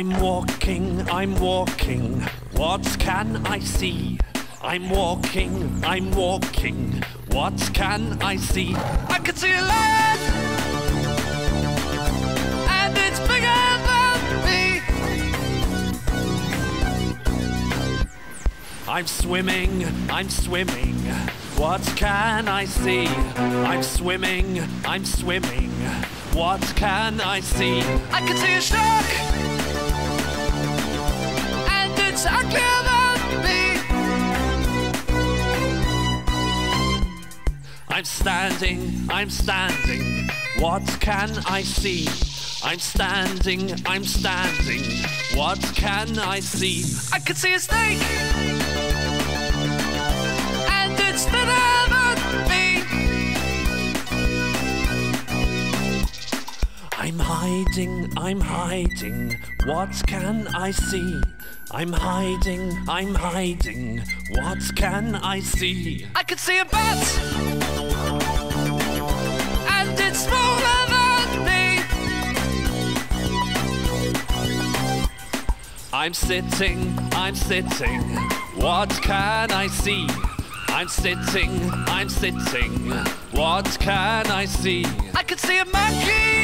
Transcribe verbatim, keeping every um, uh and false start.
I'm walking, I'm walking, what can I see? I'm walking, I'm walking, what can I see? I can see a land, and it's bigger than me. I'm swimming, I'm swimming, what can I see? I'm swimming, I'm swimming, what can I see? I can see a shark, and it's uglier than me. I'm standing, I'm standing, what can I see? I'm standing, I'm standing, what can I see? I can see a snake, and it's thinner than me. I'm hiding, I'm hiding, what can I see? I'm hiding, I'm hiding, what can I see? I can see a bat, and it's smaller than me. I'm sitting, I'm sitting, what can I see? I'm sitting, I'm sitting, what can I see? I can see a monkey.